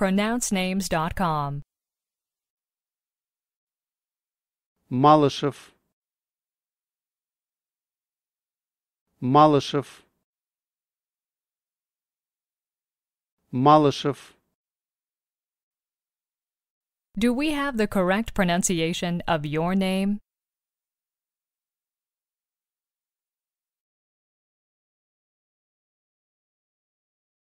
PronounceNames.com. Malyshev, Malyshev, Malyshev. Do we have the correct pronunciation of your name?